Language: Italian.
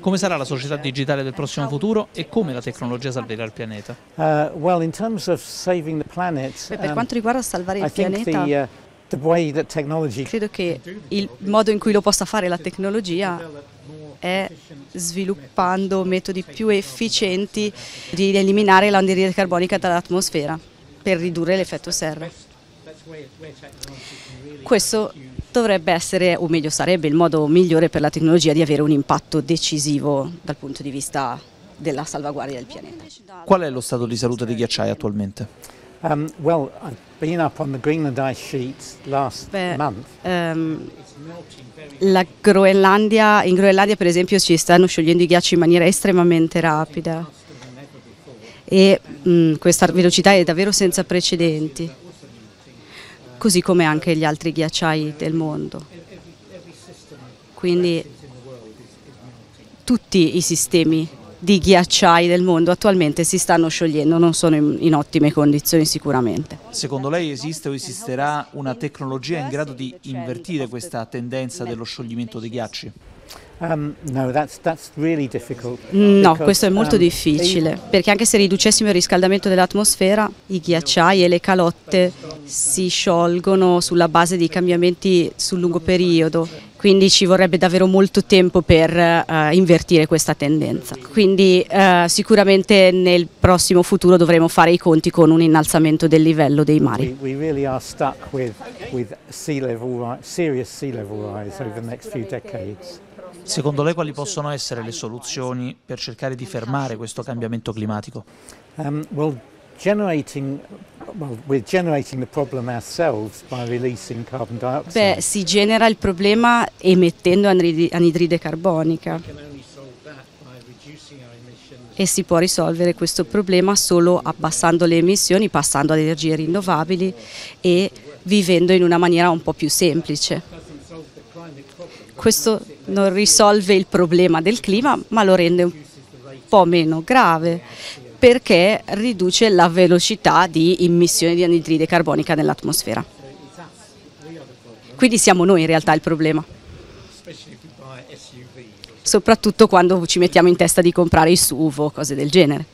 Come sarà la società digitale del prossimo futuro e come la tecnologia salverà il pianeta? Per quanto riguarda salvare il pianeta, credo che il modo in cui lo possa fare la tecnologia è sviluppando metodi più efficienti di eliminare l'anidride carbonica dall'atmosfera per ridurre l'effetto serra. Questo dovrebbe essere, o meglio sarebbe, il modo migliore per la tecnologia di avere un impatto decisivo dal punto di vista della salvaguardia del pianeta. Qual è lo stato di salute dei ghiacciai attualmente? In Groenlandia per esempio ci stanno sciogliendo i ghiacci in maniera estremamente rapida e questa velocità è davvero senza precedenti, così come anche gli altri ghiacciai del mondo. Quindi tutti i sistemi di ghiacciai del mondo attualmente si stanno sciogliendo, non sono in ottime condizioni sicuramente. Secondo lei esiste o esisterà una tecnologia in grado di invertire questa tendenza dello scioglimento dei ghiacci? No, questo è molto difficile, perché anche se riducessimo il riscaldamento dell'atmosfera, i ghiacciai e le calotte si sciolgono sulla base di cambiamenti sul lungo periodo, quindi ci vorrebbe davvero molto tempo per invertire questa tendenza. Quindi sicuramente nel prossimo futuro dovremo fare i conti con un innalzamento del livello dei mari. Secondo lei quali possono essere le soluzioni per cercare di fermare questo cambiamento climatico? Si genera il problema emettendo anidride carbonica e si può risolvere questo problema solo abbassando le emissioni, passando ad energie rinnovabili e vivendo in una maniera un po' più semplice. Questo non risolve il problema del clima, ma lo rende un po' meno grave, perché riduce la velocità di immissione di anidride carbonica nell'atmosfera. Quindi siamo noi in realtà il problema, soprattutto quando ci mettiamo in testa di comprare i SUV o cose del genere.